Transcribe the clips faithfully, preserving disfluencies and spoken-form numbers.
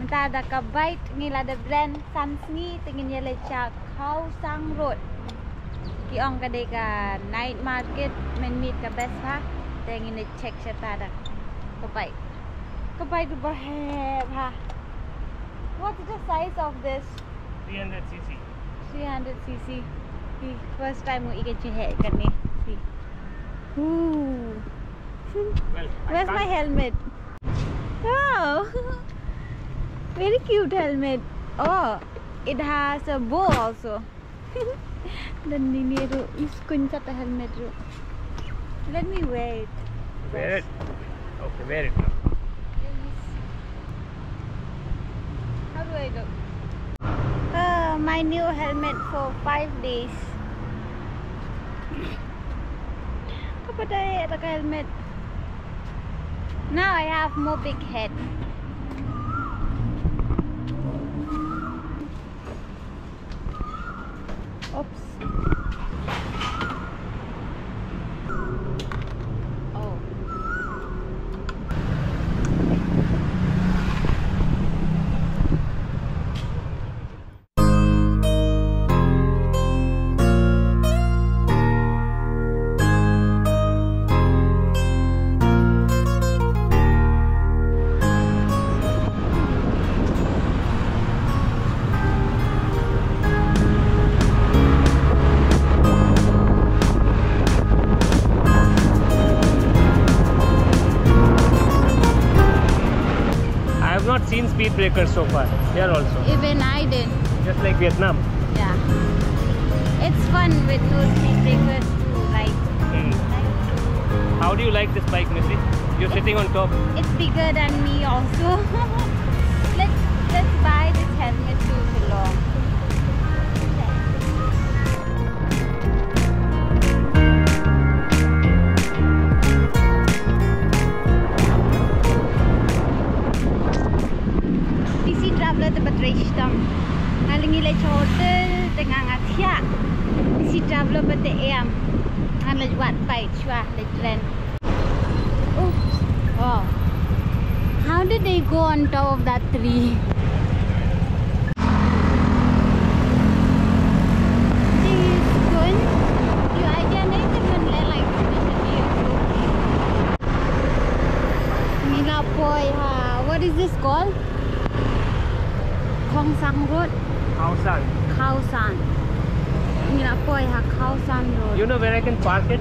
Menta da ka bait ngi la da brand Sansni tingin yele cha Khao San road. Ki ong ka de ka night market men meet ka best pa. Tingin ni check sa ta da. Ka bait. Ka bait ba ha. What is the size of this? three hundred c c. three hundred c c. First time we get your hair, can you see? Ooh. Well, where's my helmet? Oh, very cute helmet. Oh, it has a bow also. Then Ninero is kuncha the helmet. Let me wear it. Wear it. Okay, wear it now. How do I go? Uh, my new helmet for five days. Kapag ay taka helmet. Now I have more big head. Oops. Oh. Seen speed breakers so far here also. Even I did. Just like Vietnam. Yeah. It's fun with those speed breakers to like. Mm. How do you like this bike, Missy? You're it's, sitting on top. It's bigger than me also. let's let's buy this helmet to belong. Oh, how did they go on top of that tree? What is this called? Khao San Road? Khao San. Khao San. Khao San Road. You know where I can park it?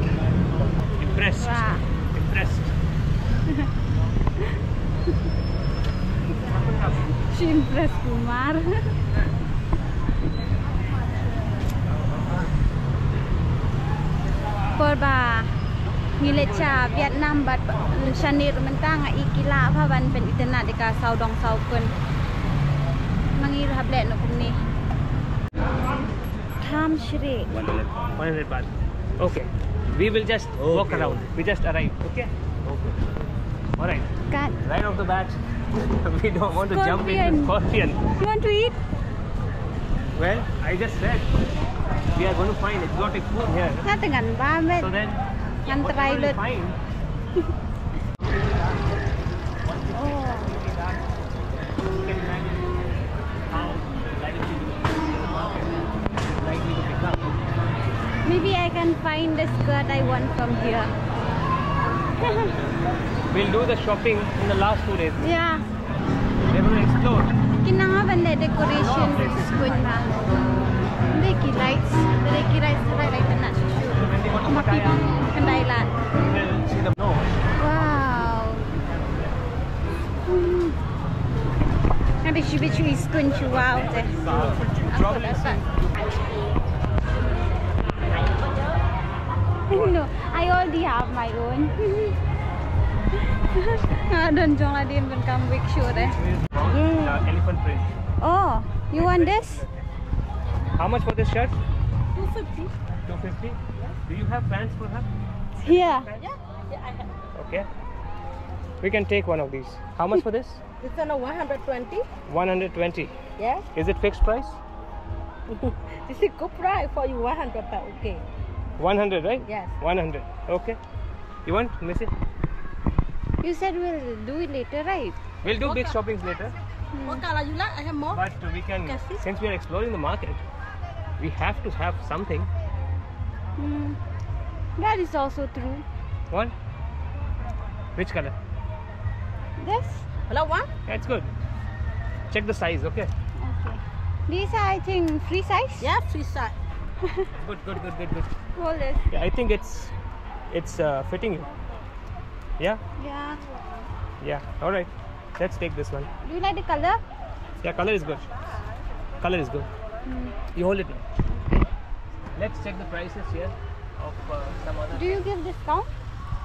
Depressed. Wow. Depressed. She impressed Kumar. Porba, Nilecha, Vietnam, but Shanir Mentanga Ikila, Pavan Penitanatica, Saudong Saukun. Mangir Hablet Nokuni. Tam Shri. one hundred baht. Okay. We will just okay. walk around. We just arrived. Okay? Okay. Alright. Right off the bat, we don't want scorpion. to jump into scorpion. You want to eat? Well, I just said we are going to find exotic food here. So then, what are we going to find? Maybe I can find the skirt I want from here. We'll do the shopping in the last two days. Yeah. We're going to explore. The decoration is good. The lights. The lights are like that. We'll see the snow. Wow. I bet you is going to wow. No, I already have my own. I don't know, I didn't even come big sure. Elephant print. Oh, you want this? How much for this shirt? two fifty. two fifty? Yes. Do you have pants for her? Yeah. Pants? Yeah. Yeah, I have. Okay. We can take one of these. How much for this? It's on a one hundred twenty. one hundred twenty? Yes. Is it fixed price? This is good price for you, one hundred, okay. one hundred, right? Yes. one hundred. Okay. You want? Miss it? You said we'll do it later, right? We'll do okay. big shoppings later. Mm. But we can, since we are exploring the market, we have to have something. Mm. That is also true. What? Which color? This. Hello, one? That's good. Check the size, okay? Okay. These are, I think, free size? Yeah, free size. Good, good, good, good, good. Hold it. Yeah, I think it's it's uh, fitting you. Yeah? Yeah. Yeah, alright. Let's take this one. Do you like the color? Yeah, color is good. Color is good. Mm. You hold it now. Okay. Let's check the prices here of uh, some other. Do you give discount?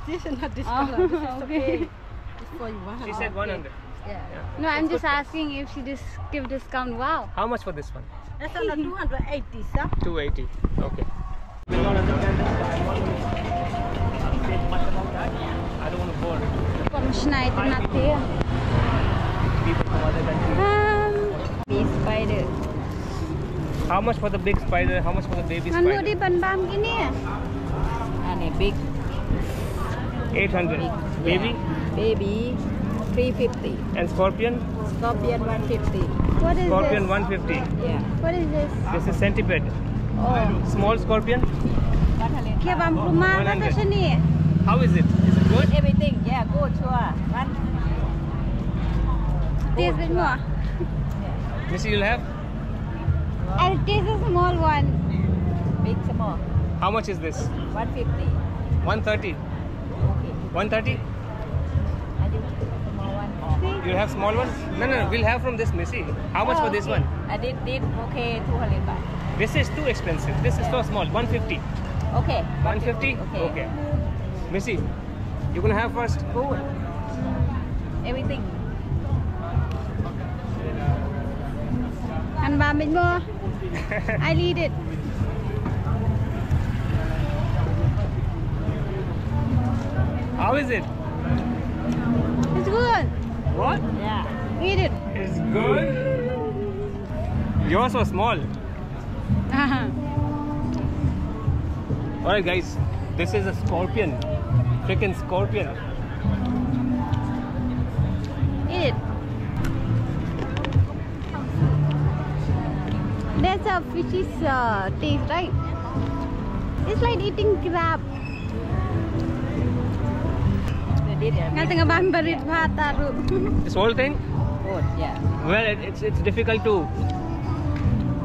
This is not discount. Oh, this is okay. Okay. She said oh, one hundred. Okay. Yeah. Yeah. No, I'm it's just asking price. If she just give discount. Wow. How much for this one? That's only two hundred eighty, sir. two eighty. Okay. We don't understand this, but I want to say much about that. I don't want to bore it. Commission item not there. People from other countries. Um, big spider. How much for the big spider? How much for the baby spider? Manu di ban-bam gini ya? Ane big. eight hundred. Big. Baby? Yeah. Baby. three fifty. And scorpion? Scorpion one fifty. What is scorpion this? one fifty. Yeah. What is this? This is centipede. Oh. Small scorpion? one hundred. How is it? Is it good? Everything. Yeah, good. Sure. One. Taste bit more. Missy, you'll have? I'll taste a small one. Big small. How much is this? one fifty. one thirty. Okay. one thirty? You have small ones? No, no, no, we'll have from this Missy. How much oh, for this okay. one? I did, did okay, two hundred. This is too expensive. This is so small. one fifty. Okay. one fifty? Okay. Okay. Missy, you're gonna have first? Cool. Everything. And one more. I need it. How is it? It's good. What? Yeah. Eat it. It's good. Yours was small. Uh-huh. Alright guys, this is a scorpion. Freaking scorpion. Eat it. That's a fishy's uh, taste, right? It's like eating crab. This whole thing? Oh, yeah. Well, it, it's it's difficult to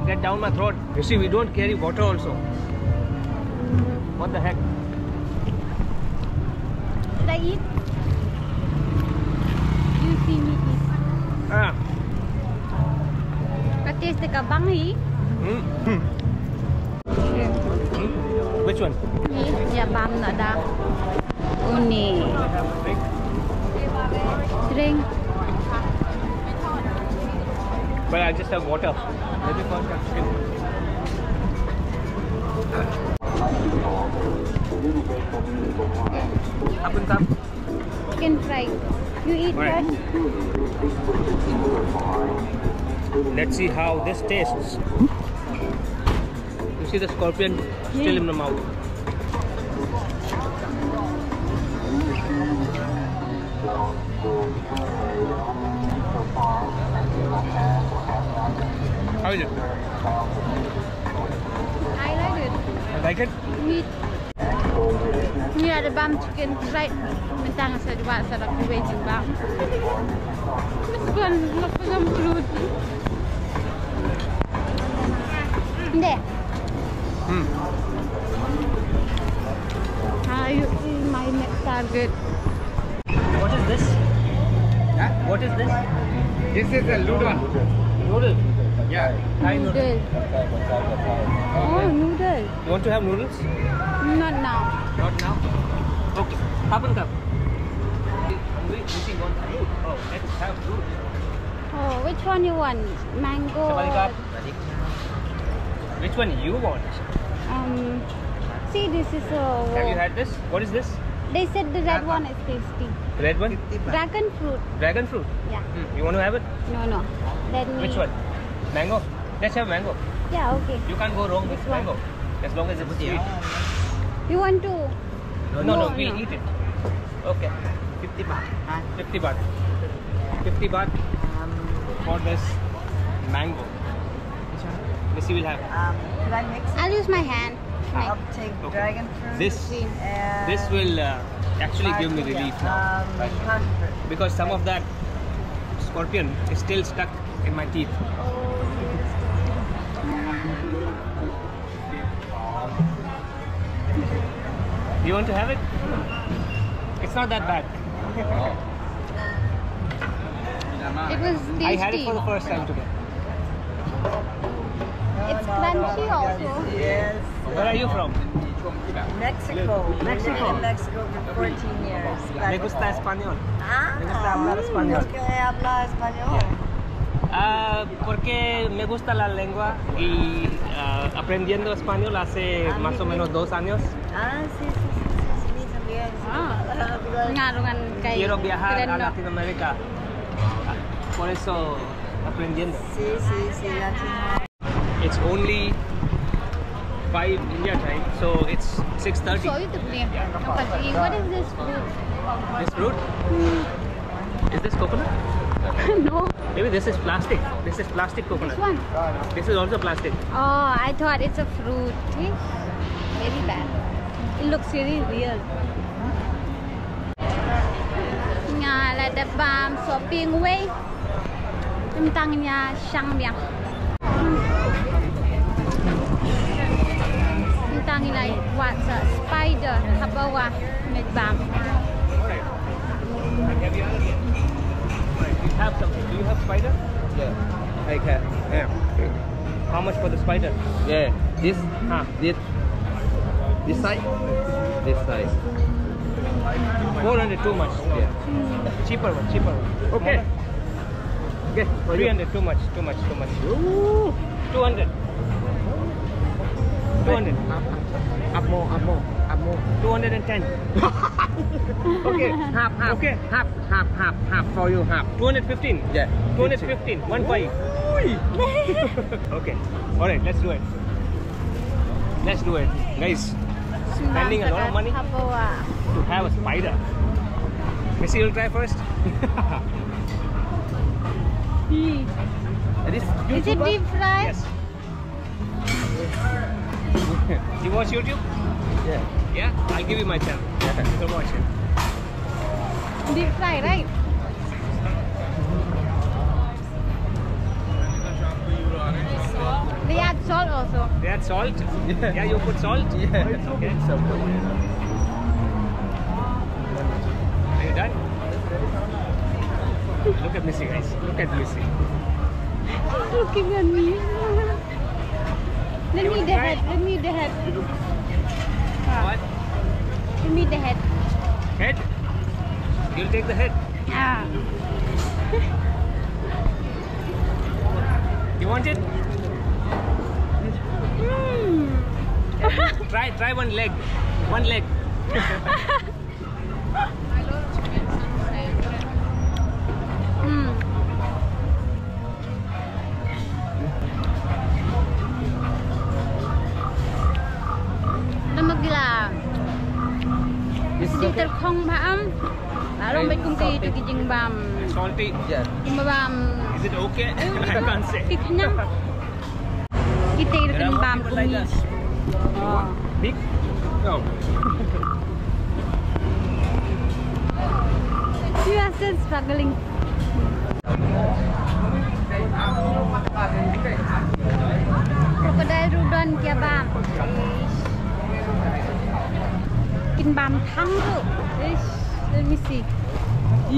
get down my throat. You see, we don't carry water also. What the heck? Should I eat? You see me eat. Ah. But taste the kabangi. Hmm. Which one? Yeah, bam nada. Only drink. Well, I just have water. Chicken fry. You eat right. That? Let's see how this tastes. You see the scorpion still yeah. in the mouth. How is it? I like it. You like it? Meat. Yeah, the bam chicken right. Mình đang sẽ đi vào sản phẩm về chicken bam. Mình cần một phần bột. Nè. Hmm. I eat my next target. What is this? Huh? What is this? This is a noodle. Noodle? Yeah. Thai noodle. noodle. Oh, noodle. You want to have noodles? Not now. Not now? Okay. Happen cup. Hungry? Missy wants food. Oh, let's have food. Oh, which one you want? Mango? Or... Which one you want? Um. See, this is a... Uh, have you had this? What is this? They said the red one is tasty. Red one? Dragon fruit. Dragon fruit? Yeah. Mm. You want to have it? No, no. Let me... Which one? Mango? Let's have mango. Yeah, okay. You can't go wrong with this mango. One? As long as it's sweet. You want to... No, no, no, no we'll no. eat it. Okay. fifty baht. Huh? fifty baht. fifty baht. Um, for this mango. Missy will have. Um, will I mix it? I'll use my hand. I'll take okay. dragon fruit. This, this will uh, actually give me relief now. Um, right? Because some of that scorpion is still stuck in my teeth. You want to have it? It's not that bad. It was tasty. I had it for the first time today. It's crunchy also. Yes. Where are you from? Mexico. Mexico. I lived in Mexico for fourteen years. Me gusta español. Ah. Me gusta hablar español. ¿Por qué habla español? Ah, porque me gusta la lengua y uh, aprendiendo español hace ah, más o menos dos años. Ah, sí, sí, sí, sí, sí también. Ah. Quiero viajar a Latinoamérica. Por eso aprendiendo. Sí, sí, sí, Latinoamérica. It's only five India time, so it's six thirty. Show you the plate. What is this fruit? This fruit? Mm. Is this coconut? No. Maybe this is plastic. This is plastic coconut. This one? This is also plastic. Oh, I thought it's a fruit. Very bad. It looks really real. Nga la da bam so ping wei. Tim tang nya shang biang. Like what's a spider habawa with bam. Alright. Have you had it? Alright, you have something. Do you have spider? Yeah. I can. Yeah. How much for the spider? Yeah. This? Huh? This. This size? This size. four hundred too much. Yeah. Mm. Cheaper one, cheaper one. Okay. Okay. three hundred too much, too much, too much. Ooh. two hundred. two hundred. Up more, up more, up more. two hundred ten. Okay, half, half, okay. half, half, half, half for you, half. two hundred fifteen. Yeah. two hundred fifteen. One five. Okay. All right, let's do it. Let's do it, guys. Spending a lot of money to have a spider. Missy, you'll try first. Is it deep fried? Yes. Do you watch YouTube? Yeah. Yeah? I'll give you my channel. Yeah. Go watch it. Deep fry, right? They add salt also. They add salt? Yeah, yeah, you put salt? Yeah. Okay. Are you done? Look at Missy, guys. Look at Missy. She's looking at me. Let me eat the head, let me eat the head. What? Let me eat the head. Head? You'll take the head? Yeah. You want it? Mm. try, try one leg. One leg. I love chicken sunset. Mm. Salty. Yeah. Is it okay? I can't say. People like us. Big? No. You are still struggling. Crocodile Rudon kia bam. Kin bam thang tu. Let me see. Mm.